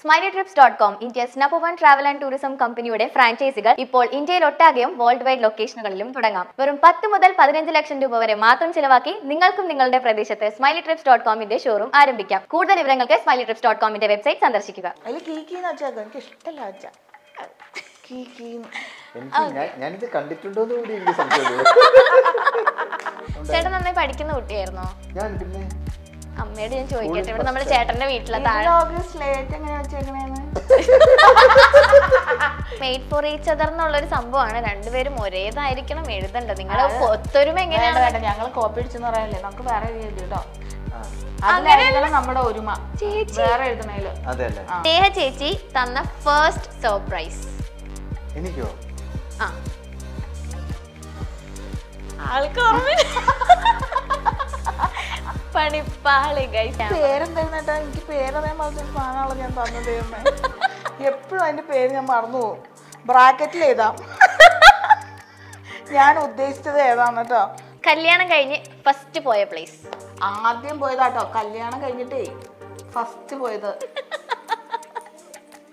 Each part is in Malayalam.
SmileyTrips.com, India's Snap-O-One travel and tourism company franchise is in India worldwide location. Verum 10 mudal 15 lakham rupeya vare matram chilavakki ningalkkum ningalude pradeshathe SmileyTrips.com inde showroom aarambikkam. Koodal vivarangalkku SmileyTrips.com inde website sandarshikkuka. Alle kiki na acha ganke ishtalla acha. Kiki. ഞാൻ ഇത് കണ്ടിട്ടുണ്ടോ എന്ന് കൂടി എനിക്ക് സംശയമുണ്ട്. ചേട്ടൻ നന്നായി പഠിക്കുന്ന കുട്ടിയായിരുന്നോ? ഞാൻ പിന്നെ അമ്മയോട് ഞാൻ ചോദിക്കട്ടെ, ഇവിടെ നമ്മുടെ ചേട്ടന്റെ വീട്ടിലെ താഴെ മെയ്ഡ് ഫോർ ഈച്ച് അതർ എന്നുള്ള ഒരു സംഭവമാണ്. രണ്ടുപേരും ഒരേതായിരിക്കണം എഴുതേണ്ടത്. നിങ്ങളെ ഒത്തൊരുമ എങ്ങനെയാണ്? ഞങ്ങൾ കോപ്പി അടിച്ചെന്ന് പറയാനല്ലേ, നമുക്ക് വേറെ എഴുതിട്ടോ. നമ്മുടെ ഒരുമ വേറെ എഴുതണേല്. സ്നേഹ ചേച്ചി തന്ന ഫസ്റ്റ് സർപ്രൈസ് എനിക്കോ? ആൾക്ക് ഓർമ്മയില്ല. പേരെന്തായിരുന്നേട്ടാ? എനിക്ക് പേരറിയാൻ പറഞ്ഞൊരു സാധനമാണല്ലോ ഞാൻ തന്നത്. എപ്പോഴും അതിന്റെ പേര് ഞാൻ മറന്നു പോകും. ബ്രാക്കറ്റിൽ എഴുതാം ഞാൻ ഉദ്ദേശിച്ചത് ഏതാന്ന് കേട്ടോ. കല്യാണം കഴിഞ്ഞ് ഫസ്റ്റ് പോയ പ്ലേസ് ആദ്യം പോയതാട്ടോ. കല്യാണം കഴിഞ്ഞിട്ടേ ഫസ്റ്റ് പോയത്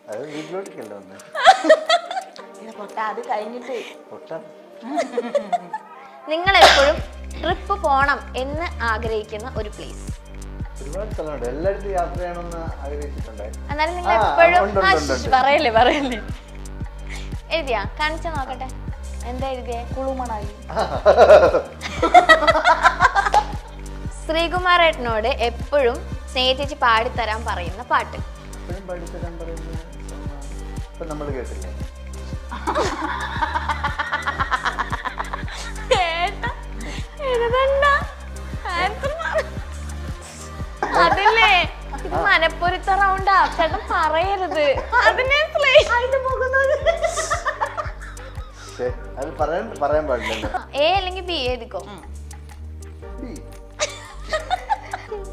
അത് കഴിഞ്ഞിട്ടേ. നിങ്ങളെപ്പോഴും ട്രിപ്പ് പോണം എന്ന് ആഗ്രഹിക്കുന്ന ഒരു പ്ലേസ്? ഒരുപാട് സ്ഥലമുണ്ട്, എല്ലായിടത്തും യാത്ര ചെയ്യണമെന്ന് ആഗ്രഹിച്ചിട്ടുണ്ട്. എന്നാലും നിങ്ങൾ എപ്പോഴും പറയല്ലേ എഴുതിയാ കാണിച്ചാ നോക്കട്ടെ. എന്താ എഴുതിയ? കുളുമണാലി. ശ്രീകുമാരേട്ടനോട് എപ്പോഴും സ്നേഹിച്ച് പാടിത്തരാൻ പറയുന്ന പാട്ട്? നമ്മൾ കേട്ടില്ലേ അതല്ലേ ഇത് മനപ്പൊരുത്ത റൗണ്ടാ. ചേട്ടൻ പറയരുത്. അതിനെ എ അല്ലെങ്കിൽ ബി എഴുതിക്കോ.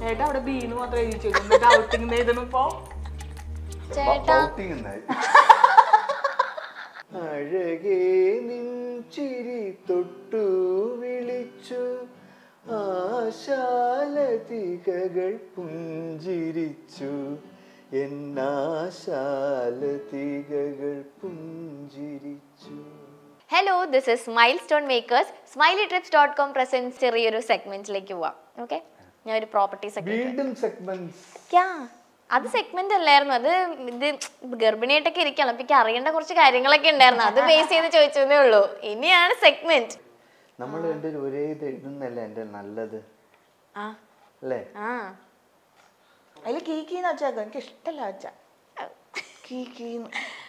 ചേട്ടാ അവിടെ ബി എന്ന് മാത്രം എഴുതിച്ചോ. ചേട്ടാ അഴകേ നിൻ ചിരി തൊട്ടു വിളിച്ചു ആശാലതികകൾ പുഞ്ചിരിച്ചു എന്നാശാലതികകൾ പുഞ്ചിരിച്ചു. Hello, this is milestone makers. SmileyTrips.com presents ചെറിയൊരു സെഗ്മെന്റിലേക്ക് പോവാം. ഓക്കെ, ഞാൻ ഒരു പ്രോപ്പർട്ടി സെഗ്മെന്റ്. അത് സെഗ്മെന്റ് അല്ലായിരുന്നു, അത് ഇത് ഗർഭിണിയായിട്ടൊക്കെ ഇരിക്കണം, എനിക്ക് അറിയേണ്ട കുറച്ച് കാര്യങ്ങളൊക്കെ ഉണ്ടായിരുന്നു, അത് ബേസ് ചെയ്ത് ചോദിച്ചതേ ഉള്ളൂ. ഇനിയാണ് സെഗ്മെന്റ്. നമ്മൾ രണ്ടും ഒരേ ഇത് എഴുതുന്നല്ലേ എൻ്റെ നല്ലത് അല്ലേ? അതിൽ കീക്കീന്ന് വെച്ചാൽ എനിക്ക് ഇഷ്ടമല്ല വെച്ചാ കീക്കീന്ന്.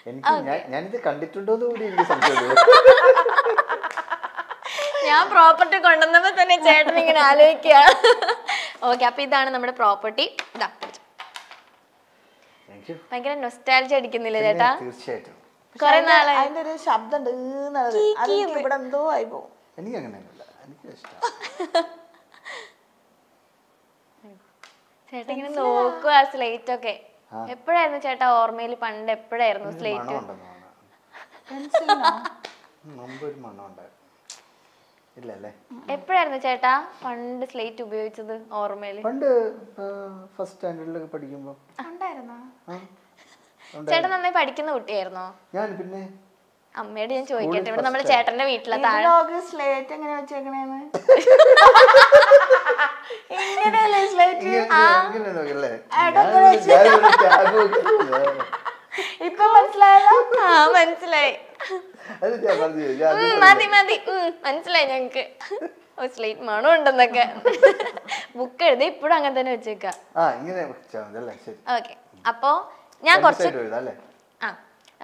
എനിക്ക് ഞാനിത് കണ്ടിട്ടുണ്ടോ എന്ന് കൂടി എനിക്ക് സംശയമുണ്ട്. ഞാൻ പ്രോപ്പർട്ടി കൊണ്ടുവന്നപ്പോ തന്നെ ചേട്ടൻ ഇങ്ങനെ ആലോചിക്കുക. ഓക്കെ, അപ്പൊ ഇതാണ് നമ്മുടെ പ്രോപ്പർട്ടി. ഇതാ ഭയങ്കര നൊസ്റ്റാൾജിയ അടിക്കുന്നില്ലേ ചേട്ടാ? തീർച്ചയായിട്ടും. കുറെ നാളെ അതിന്റെ ഒരു ശബ്ദം ഇവിടെ എന്തോ ആയി പോകും. എനിക്ക് അങ്ങനെയൊന്നുമില്ല, എനിക്ക് ചേട്ടാ ഇങ്ങനെ നോക്കുക. സ്ലേറ്റ് ഒക്കെ എപ്പോഴായിരുന്നു ചേട്ടാ ഓർമ്മയിൽ? പണ്ട് എപ്പോഴായിരുന്നു സ്ലേറ്റ്? എപ്പോഴായിരുന്നു ചേട്ടാ പണ്ട് സ്ലേറ്റ് ഉപയോഗിച്ചത് ഓർമ്മയില്? പണ്ട് ഫസ്റ്റ് സ്റ്റാൻഡേർഡിലൊക്കെ പഠിക്കുമ്പോ. ചേട്ടൻ നന്നായി പഠിക്കുന്ന കുട്ടിയായിരുന്നോ? ഞാൻ പിന്നെ അമ്മയോട് ഞാൻ ചോദിക്കട്ടെ, ഇവിടെ നമ്മുടെ ചേട്ടന്റെ വീട്ടിലെ താഴെ സ്ലേറ്റ് എങ്ങനെ വെച്ചേക്കണേന്ന്. ഇപ്പൊ മനസ്സിലായല്ലോ? മനസ്സിലായി മതി മതി മനസ്സിലായി ഞങ്ങക്ക്. സ്ലേറ്റ് മണം ഉണ്ടെന്നൊക്കെ. ബുക്ക് എഴുതി ഇപ്പോഴും അങ്ങനെ തന്നെ വെച്ചേക്കാം. ഓക്കെ, അപ്പോ ഞാൻ കുറച്ച്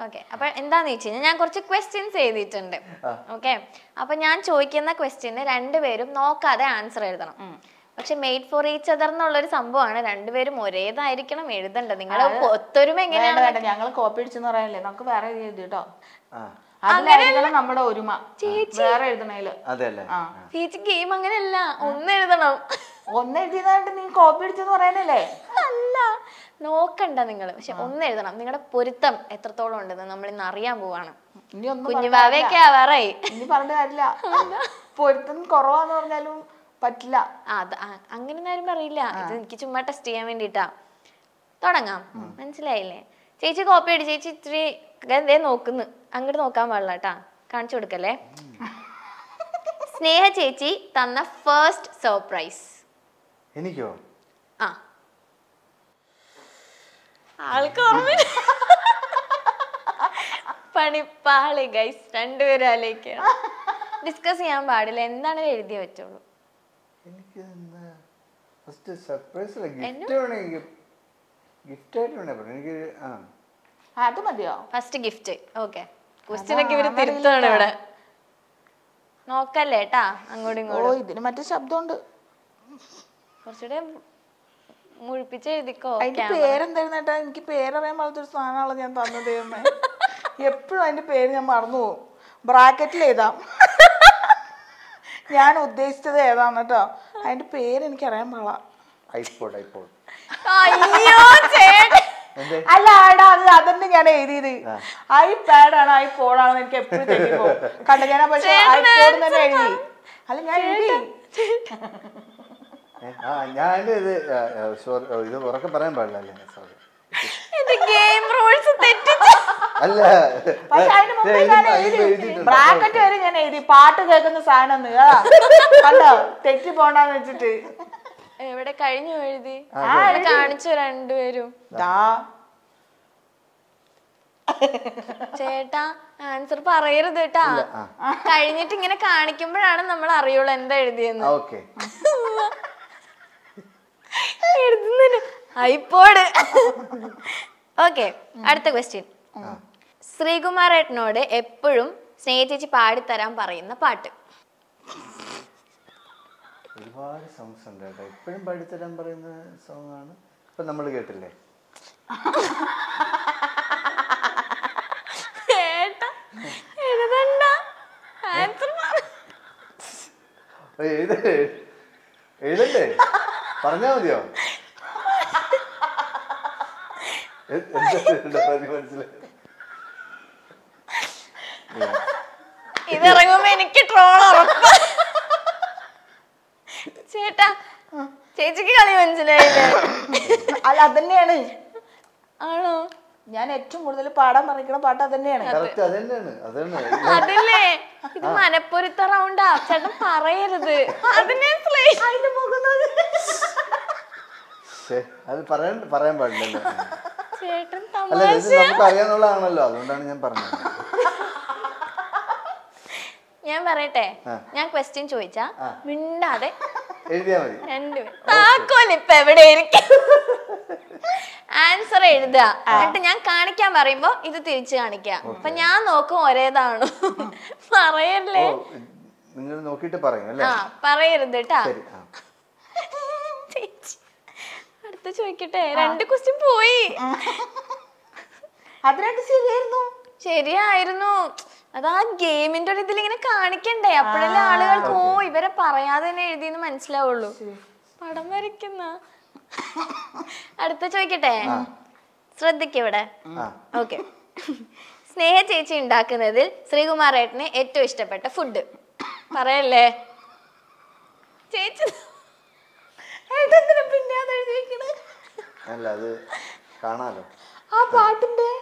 ഓക്കെ അപ്പൊ എന്താന്ന് വെച്ച് കഴിഞ്ഞാൽ ഞാൻ കുറച്ച് ക്വസ്റ്റ്യൻസ് എഴുതിയിട്ടുണ്ട്. ഓക്കെ, അപ്പൊ ഞാൻ ചോദിക്കുന്ന ക്വസ്റ്റ്യന് രണ്ടുപേരും നോക്കാതെ ആൻസർ എഴുതണം. പക്ഷെ മെയ്ഡ് ഫോർ ഈച്ച് അതർ എന്നുള്ളൊരു സംഭവമാണ്. രണ്ടുപേരും ഒരേതായിരിക്കണം എഴുതേണ്ടത്. നിങ്ങളെ ഒത്തൊരുമ എങ്ങനെയാണ്? ഞങ്ങൾ കോപ്പി അടിച്ചെന്ന് പറയാനല്ലേ, നമുക്ക് വേറെ എഴുതിട്ടോ. നമ്മുടെ ഒരുമ വേറെ എഴുതണേല് ചേച്ചി ഗെയിം അങ്ങനെയല്ല, ഒന്ന് എഴുതണം. ഒന്ന് എഴുതിയതായിട്ട് നീ കോപ്പി അടിച്ചെന്ന് പറയാനല്ലേ? നോക്കണ്ട നിങ്ങൾ, പക്ഷെ ഒന്ന് എഴുതണം. നിങ്ങളുടെ പൊരുത്തം എത്രത്തോളം ഉണ്ടെന്ന് നമ്മൾ ഇന്ന് അറിയാൻ പോവാണ്. കുഞ്ഞുബാവയൊക്കെ ആവാറായി, ഇനി പറഞ്ഞ കാര്യമില്ല. പൊരുത്തം കുറവാന്ന് പറഞ്ഞാലും പറ്റില്ല. അത് അങ്ങനെ ആരും പറയില്ല, ഇത് എനിക്ക് ചുമ്മാ ടെസ്റ്റ് ചെയ്യാൻ വേണ്ടിട്ടാ. തുടങ്ങാം, മനസ്സിലായില്ലേ? Chichi copy Chichi three, then open. Sneha Chichi, Tana first surprise. Any go? Ah. I'll come in. Funny pally guys, stand over a lake. Discussing a bad and then a idiot. First a surprise like gift. Gifted or never? First gift. Okay. Question give it a third. No, Caleta. I'm going to go to the matters up. Don't you picture the coat? I pair and then I keep pair of them out to Sana and Panda. You plan to pair them or no bracket later. Yano, they still there on the top. I'd pair in Caramala. I put. I I can't do it. I can't do it. Da. Cheta, answer parade the ta. I need to get a carnicum and the Mario and the okay. I poured it. Okay, at the question. Srigumar at Node, Epurum, Snatichi party, Tarampari in the party. Songs under it. Pretty bad at the number in the song, but number to get a lay. I don't know. And answer it. And then Kanika Marimbo is a Tirichanica. Panano Core down. Parade. No kid to parade. Parade the tap. At the chicken and the custom poi. I don't see there no. Cheria, I don't know. That game into the thing in a carnican day. Apparently, oh, you better paraya than it in the man's level. But American at the chicken day. Thread the kivada. Okay. Sneha Chichi in Dakanadil, Srigumar etne, et to step at a food. Parele Chichi. I don't know the other thing. A part in there.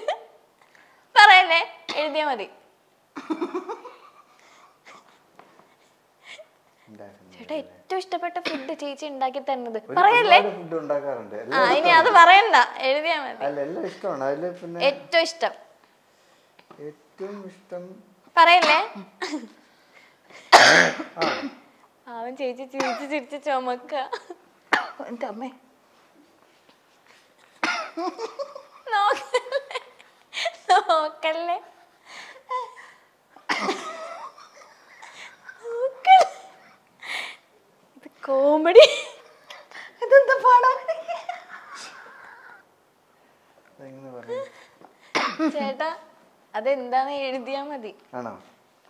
twist about a food to teach in Dakitan. Any other veranda? I live in a twist up. It twist up. Parele. I'm teaching it to Chomaka. No. Okay. The comedy. I don't know. Cheta, Adenda Idiamadi.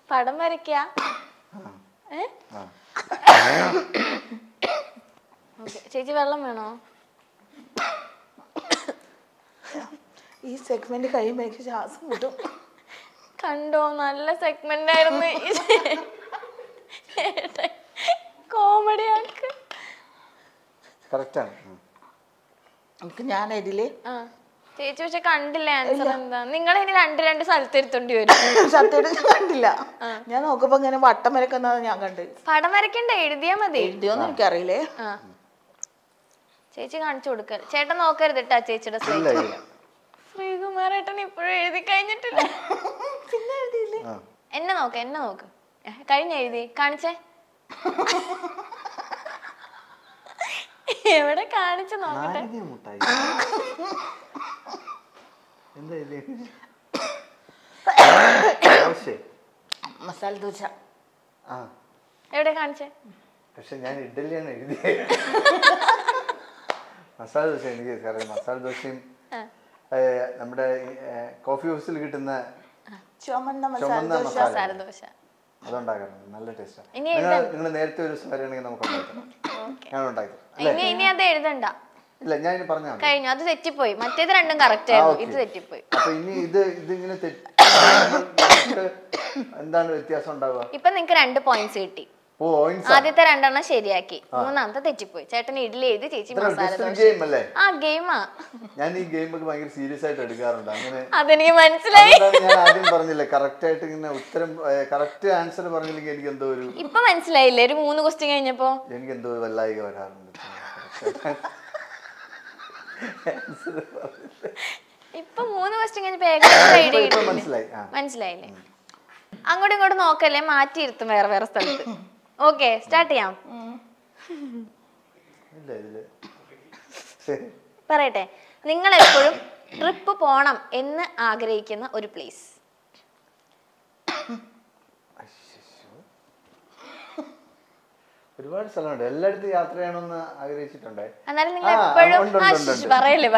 Pardon, Marica. Eh? Okay, Chichi Valamano. This segment is a very good segment. Comedy. Correct. I delay. Coffee house Chomanda masala dosha. I am going to go to the house. Okay, start. Parate. Ningal eppozhum trip ponam ennu aagrahikkunna oru place. ഒരുപാട് സ്ഥലമുണ്ട്. എല്ലായിടത്തും യാത്ര ചെയ്യണമെന്ന് ആഗ്രഹിച്ചിട്ടുണ്ട്. എന്നാൽ നിങ്ങൾ എപ്പോഴും ആശിഷ് പറയല്ലേ.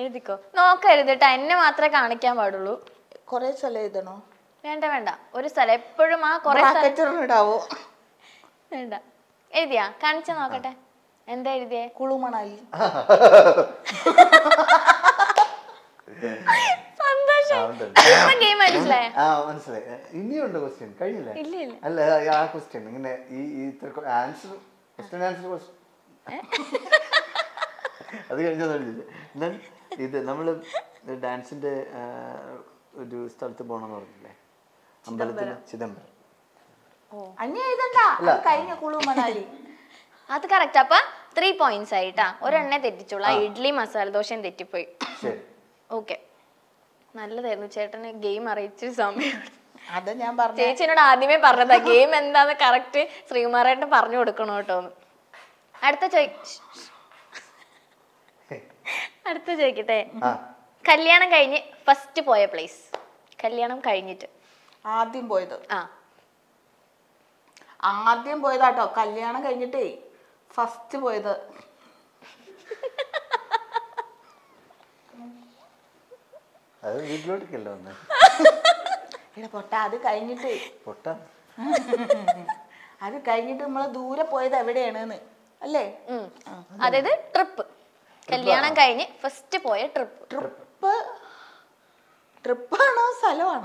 എഴുതിക്കോ. നോക്കരുത് ട്ടോ. എന്നെ മാത്രമേ കാണിക്കാൻ പാടുള്ളൂ. കുറേ സ്ഥലം എഴുതണോ? Venda. What is a perma correct? Venda. Edia, can't you knock at and there they Kulumanai Sunday. Chidam. Oh, I need that correct, Papa. 3 points. Or another idli masala dosha and the tip. Okay. Nalla game are rich some. Other number, Chase and Adime part the game and the character Srimar at Parno de Conoto. At the check at the jacket. Kalyana Kaini, first to boy place. Kalyanam Kainit. Adim Boydo. Adim Boyda to Kalyana Ganity. First Boyda I will be good to kill on that. Potta, the Kainity. Potta. I will kind of Madura Poyda every day. Alley. Other trip. Kalyana Kaini, first boy trip. Tripano Salon.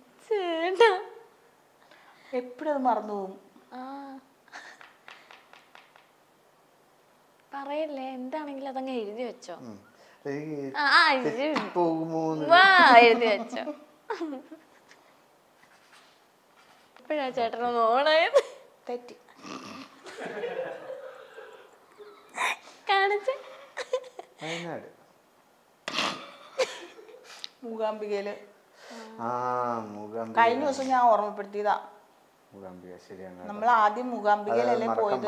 April Marno. Parade land, I think nothing is it. I did. Why is it? Pretty chatter on all night. 30. Can I say? Mugambigale. Ah, Mugambigale. I know so now or Pertida. Mugambiga, Syrian. Namladi Mugambigale poet.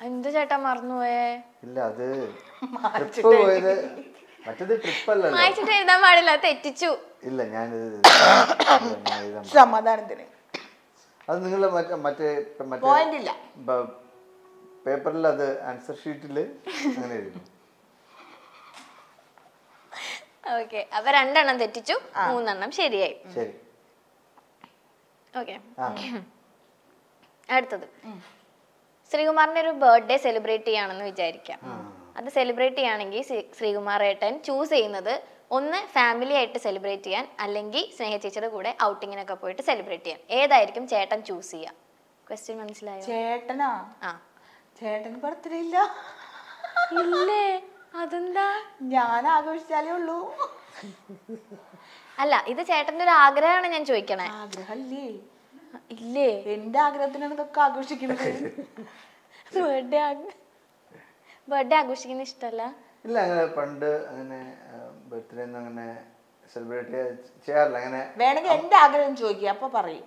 I'm the Jatamarnoe. Lade. The triple. I should take the Marilla Tetichu. Ilan. Some other thing. As Nilla Mate Poindilla. Paper leather answer sheet. Okay, I will run the teacher. I will run the teacher. Okay. Sri Kumar is a birthday celebrity. That is a celebrity. Sri Kumar choose another family to celebrate. Alangi, Sneha teacher, good outing in a couple to celebrate. Either chat and choose. Question one slide. Chatana. Chat and Patrilla. Adunda, Jana, I will tell you, Lou. Allah, either chat under Agra and enjoy can I? Agra lay. Lay in Dagra than the cargo she gives. But Dag, but Dagushkin is Tala. Lana Panda and a Bertrand and a celebrated chair lana. When again Dagra and Jogia Papari.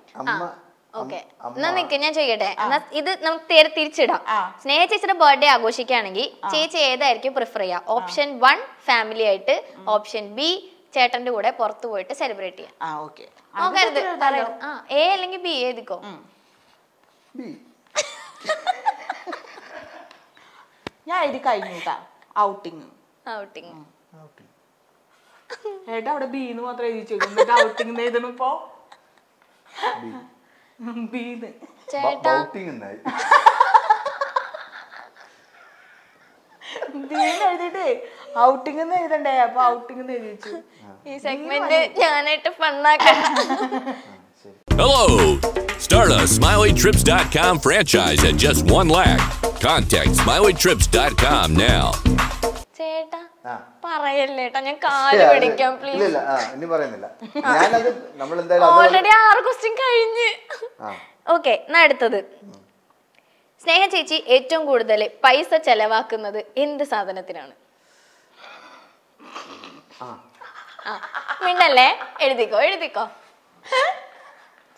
Okay. None can you get it? Either Namter Tirchida. Snake is a birthday agoshikanagi. Cheche the Erki preferia. Option 1, family item. Option B, chat and wood a portu at a celebrity. Ah, okay. A lingy B, Edico. B. Yadica outing. Outing. Outing. Head out a B in what I choose. Outing made them a paw. B. Bean. Bouting in that. Bean outing in the day, outing in the day. Segmented Janet Fanaka. Hello! Start a SmileyTrips.com franchise at just $1 lakh. Contact SmileyTrips.com now. Cheta. Parallel, and a car, you can please. Lilla, never in the number that already are costing. Okay, Nadatu Sneha Chichi, Etum Gurdale, Paisa Chalavakan in the southern Athiran. Mindale, Edico, Edico.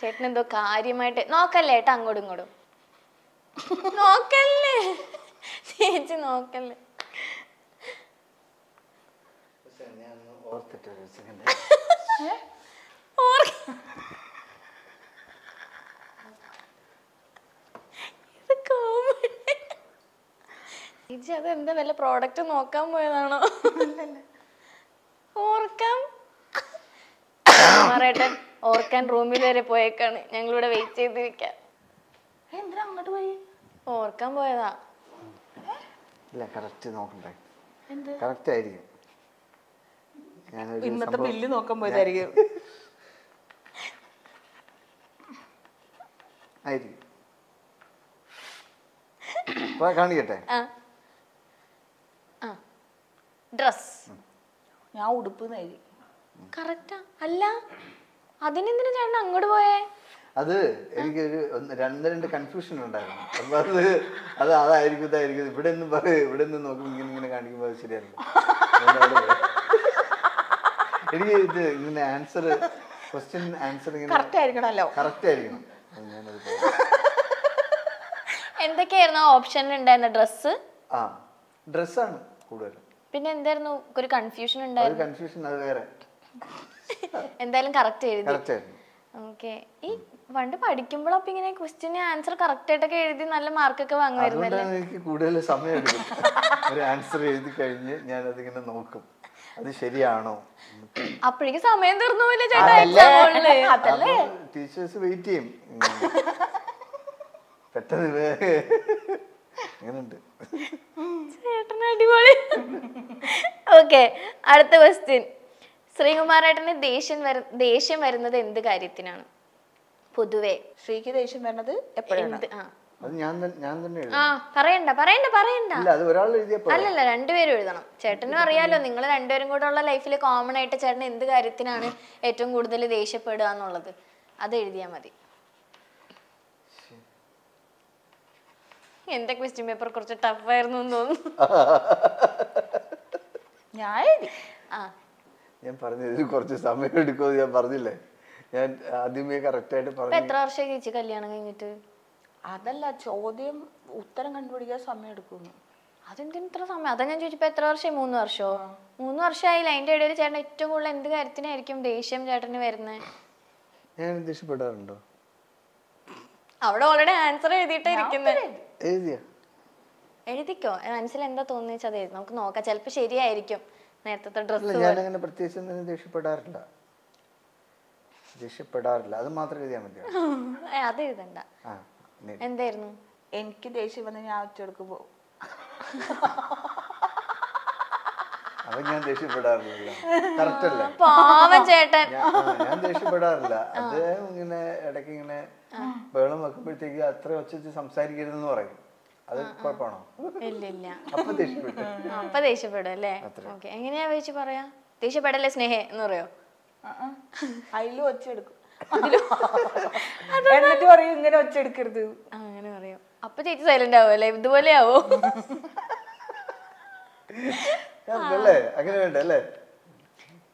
Chetna the car, you might knock a let ango to go. Knock a let. Each other and the well product and Okam Orcam Orcan Rumi Poekan, and would have waited the cat. Orcam Boyda. Like a correct idea. In the building, no come with you. I did. Why can't you get it? Dress. Now, do put it. Correct. Allah. Other than the good way. Other than confusion. Other I could put in the body, put in the no. Answer question answering correct. And the care now option and then a dress? Ah, dress and good. Then there no good confusion and then confusion. And then correct. Okay. Wonder why did Kimball up in a question answer correct at a market of Angler? That's right. Teachers wait team. Okay, that's the question. Sri Kumar is the Asian Marina in the Garitina. Puduwe. Sri Kumar is the Asian Marina. Parenda. Alla, Chetana real on England and during good all life like common at a chat in the Garitina, Etum good the Lidesha Padan or other. Adiamadi. In the question paper, Corchetta Fernando. Yay.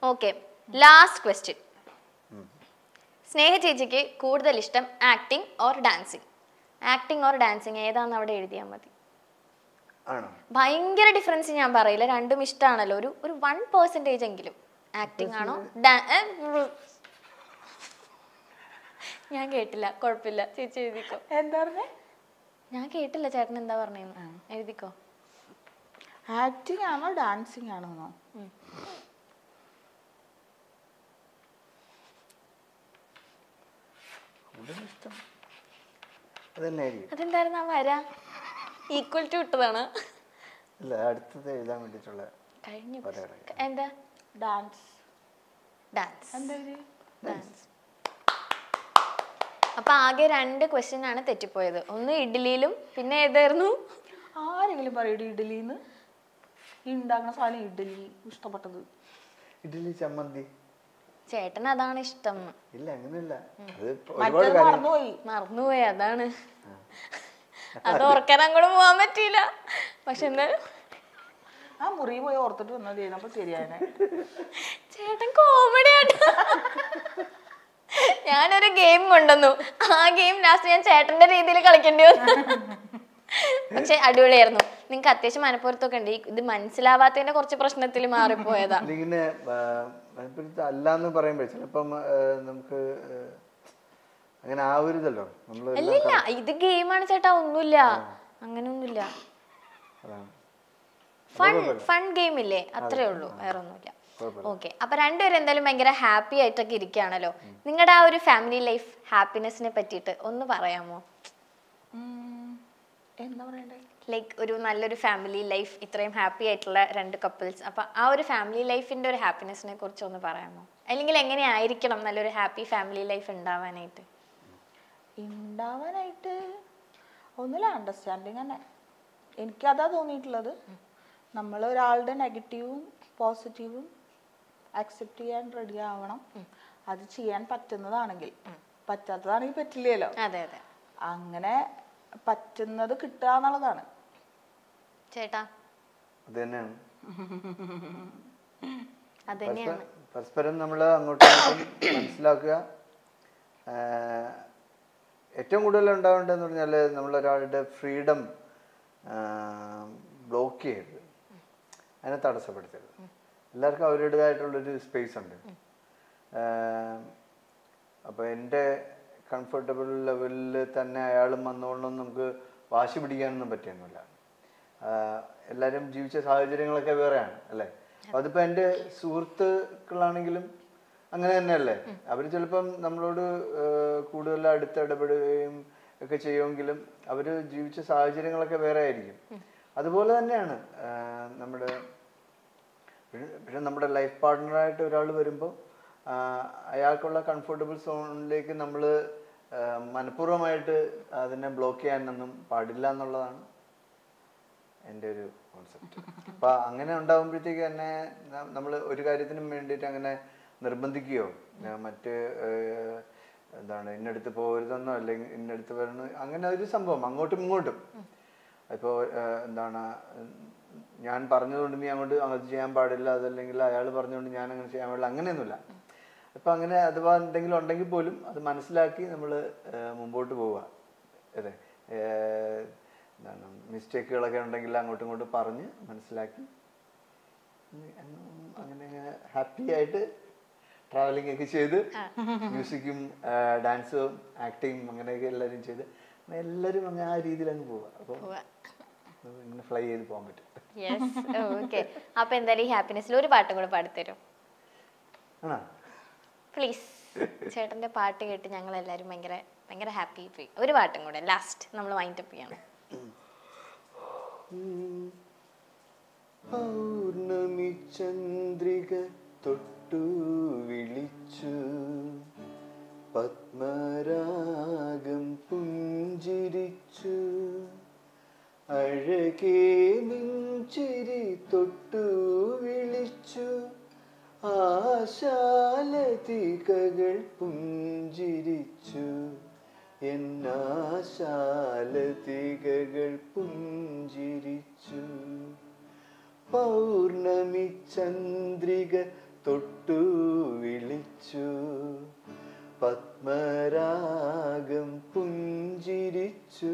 Okay, last question. Sneha Chichiki, Koodal Ishtam, acting or dancing? Acting or dancing, ഏതാണ് അവിടെ എഴുതിയാൽ മതി. ഭയങ്കര ഡിഫറൻസ് ഞാൻ പറയില്ല, രണ്ടും ഇഷ്ടമാണല്ലോ. ഒരു 1% എങ്കിലും ആക്ടിംഗ് ആണോ ഞാൻ കേട്ടില്ല, കുഴപ്പമില്ല ചേച്ചി എഴുതിക്കോ. എന്താ പറഞ്ഞേ? ഞാൻ കേട്ടില്ല ചേട്ടൻ എന്താ പറഞ്ഞേന്ന്, എഴുതിക്കോ. ആക്ടിംഗ് ആണോ ഡാൻസിങ് ആണോന്നോ? അതെന്തായിരുന്നു ആ വര ഈക്വൽ ടു ഇട്ടതാണ്. അപ്പൊ ആകെ 2 ക്വസ്റ്റ്യൻ ആണ് തെറ്റിപ്പോയത്, ഒന്ന് ഇഡ്ഡലിയിലും പിന്നെ ഏതായിരുന്നു? ആരെങ്കിലും പറയൂ ഇഡ്ഡലിന്ന് ഉണ്ടാക്കുന്ന സാധനം. ഇഡ്ഡലി ഇഷ്ടപ്പെട്ടത് ഇഡ്ഡലി ചമ്മന്തി, ചേട്ടൻ അതാണ് ഇഷ്ടം. ഇല്ല അങ്ങനെയല്ല, മറന്നുപോയി അതാണ്, അത് ഓർക്കാൻ അങ്ങോട്ട് പോവാൻ പറ്റിയില്ല. പക്ഷെ എന്തായാലും ആ മുറി പോയി ഓർത്തിട്ട് വന്നാൽ ശരിയാണ്. ചേട്ടൻ കോമഡി ആയിട്ട് ഞാനൊരു ഗെയിം കൊണ്ടുവന്നു, ആ ഗെയിം ലാസ്റ്റ് ഞാൻ ചേട്ടന്റെ രീതിയിൽ കളിക്കേണ്ടി വന്നു. പക്ഷെ അടിപൊളിയായിരുന്നു. നിങ്ങൾക്ക് അത്യാവശ്യം മനപ്പുറത്തൊക്കെ ഉണ്ട്, ഇത് മനസ്സിലാവാത്തതിന്റെ കുറച്ച് പ്രശ്നത്തിൽ മാറിപ്പോയതാ. അല്ലാന്ന് പറയുമ്പോ ചിലപ്പം നമുക്ക് അങ്ങനെ ആവരുതല്ലോ. അല്ലില്ല, ഇത് ഗെയിമാണ് ചേട്ടാ, ഒന്നുമില്ല അങ്ങനെയൊന്നുമില്ല. ഫൺ ഗെയിം ഇല്ലേ, അത്രേ ഉള്ളൂ, വേറെ ഒന്നുമില്ല. ഓക്കെ, അപ്പൊ രണ്ടുപേരും എന്തായാലും ഭയങ്കര ഹാപ്പി ആയിട്ടൊക്കെ ഇരിക്കുകയാണല്ലോ. നിങ്ങളുടെ ആ ഒരു ഫാമിലി ലൈഫ് ഹാപ്പിനെസിനെ പറ്റിയിട്ട് ഒന്ന് പറയാമോ? എന്താ പറയണ്ടേ, ലൈക്ക് ഒരു നല്ലൊരു ഫാമിലി ലൈഫ്, ഇത്രയും ഹാപ്പി ആയിട്ടുള്ള 2 കപ്പിൾസ്, അപ്പൊ ആ ഒരു ഫാമിലി ലൈഫിന്റെ ഒരു ഹാപ്പിനെസിനെ കുറിച്ച് ഒന്ന് പറയാമോ? അല്ലെങ്കിൽ എങ്ങനെയായിരിക്കണം നല്ലൊരു ഹാപ്പി ഫാമിലി ലൈഫ് ഉണ്ടാവാനായിട്ട്? ഉണ്ടാവാനായിട്ട് ഒന്നുമില്ല, അണ്ടർസ്റ്റാൻഡിങ് തന്നെ. എനിക്കതാ തോന്നിയിട്ടുള്ളത്, നമ്മൾ ഒരാളുടെ നെഗറ്റീവും പോസിറ്റീവും അക്സെപ്റ്റ് ചെയ്യാൻ റെഡി ആവണം. അത് ചെയ്യാൻ പറ്റുന്നതാണെങ്കിൽ, പറ്റാത്തതാണെങ്കിൽ പറ്റില്ലല്ലോ. അതെ അതെ, അങ്ങനെ പറ്റുന്നത് കിട്ടുക എന്നുള്ളതാണ്. ചേട്ടാ പരസ്പരം നമ്മൾ അങ്ങോട്ട് മനസ്സിലാക്കുക. ഏറ്റവും കൂടുതൽ ഉണ്ടാവേണ്ടതെന്ന് പറഞ്ഞാൽ നമ്മളൊരാളുടെ ഫ്രീഡം ബ്ലോക്ക് ചെയ്യരുത്, അതിനെ തടസ്സപ്പെടുത്തരുത്. എല്ലാവർക്കും അവരുടേതായിട്ടുള്ളൊരു സ്പേസ് ഉണ്ട്. അപ്പോൾ എൻ്റെ കംഫർട്ടബിൾ ലെവലിൽ തന്നെ അയാളും വന്നോളണം, നമുക്ക് വാശി പിടിക്കാനൊന്നും പറ്റുന്നില്ല. എല്ലാവരും ജീവിച്ച സാഹചര്യങ്ങളൊക്കെ വേറെയാണ് അല്ലേ. അപ്പം അതിപ്പോൾ എൻ്റെ സുഹൃത്തുക്കളാണെങ്കിലും അങ്ങനെ തന്നെയല്ലേ. അവർ ചിലപ്പം നമ്മളോട് കൂടുതൽ അടുത്തിടപെടുകയും ഒക്കെ ചെയ്യുമെങ്കിലും അവർ ജീവിച്ച സാഹചര്യങ്ങളൊക്കെ വേറെ ആയിരിക്കും. അതുപോലെ തന്നെയാണ് നമ്മുടെ പക്ഷെ നമ്മുടെ ലൈഫ് പാർട്ട്ണറായിട്ട് ഒരാൾ വരുമ്പോൾ അയാൾക്കുള്ള കംഫർട്ടബിൾ സോണിലേക്ക് നമ്മൾ മനഃപൂർവ്വമായിട്ട് അതിനെ ബ്ലോക്ക് ചെയ്യാനൊന്നും പാടില്ല എന്നുള്ളതാണ് എൻ്റെ ഒരു കോൺസെപ്റ്റ്. അപ്പം അങ്ങനെ ഉണ്ടാകുമ്പോഴത്തേക്ക് തന്നെ നമ്മൾ ഒരു കാര്യത്തിനും വേണ്ടിയിട്ട് അങ്ങനെ നിർബന്ധിക്കുകയോ മറ്റ് എന്താണ് ഇന്നടുത്ത് പോകരുതെന്നോ അല്ലെങ്കിൽ ഇന്നടുത്ത് വരുന്ന അങ്ങനെ ഒരു സംഭവം അങ്ങോട്ടും ഇങ്ങോട്ടും ഇപ്പോൾ എന്താണ് ഞാൻ പറഞ്ഞതുകൊണ്ട് നീ അങ്ങോട്ട് അങ്ങനെ ചെയ്യാൻ പാടില്ല, അതല്ലെങ്കിൽ അയാൾ പറഞ്ഞുകൊണ്ട് ഞാൻ അങ്ങനെ ചെയ്യാൻ പാടില്ല, അങ്ങനെയൊന്നുമില്ല. അപ്പം അങ്ങനെ അഥവാ എന്തെങ്കിലും ഉണ്ടെങ്കിൽ പോലും അത് മനസ്സിലാക്കി നമ്മൾ മുമ്പോട്ട് പോവുക. അതെ, എന്താണ് മിസ്റ്റേക്കുകളൊക്കെ ഉണ്ടെങ്കിൽ അങ്ങോട്ടും ഇങ്ങോട്ടും പറഞ്ഞ് മനസ്സിലാക്കി അങ്ങനെ ഹാപ്പി ആയിട്ട് ട്രാവലിംഗ് ഒക്കെ ചെയ്ത് മ്യൂസിക്കും ഡാൻസും ആക്ടിങ്ങും അങ്ങനെയൊക്കെ എല്ലാവരും ചെയ്ത് എല്ലാവരും അങ്ങനെ ആ രീതിയിൽ അങ്ങ് പോവുക. അപ്പോൾ ഇങ്ങനെ ഫ്ലൈ ചെയ്ത് പോകാൻ പറ്റും. ഓക്കെ, അപ്പോൾ എന്തായാലും ഈ ഹാപ്പിനെസ്സിൽ ഒരു പാട്ടും കൂടെ പാടിത്തരും ആണോ? പ്ലീസ്, ചേട്ടൻ്റെ പാട്ട് കേട്ട് ഞങ്ങൾ എല്ലാവരും ഭയങ്കര ഭയങ്കര ഹാപ്പി പോയി. ഒരു പാട്ടും കൂടെ ലാസ്റ്റ് നമ്മൾ വൈൻഡപ്പ് ചെയ്യണം. പൗർണമി ചന്ദ്രിക തൊട്ടു വിളിച്ചു, പത്മരാഗം പുഞ്ചിരിച്ചു, അഴകേ നിഞ്ചിരി തൊട്ടു വിളിച്ചു, ആശാലതികകൾ പുഞ്ചിരിച്ചു, എന്നാശാലതികകൾ പുഞ്ചിരിച്ചു, പൗർണമി ചന്ദ്രിക തൊട്ടു വിളിച്ചു, പത്മരാഗം പുഞ്ചിരിച്ചു,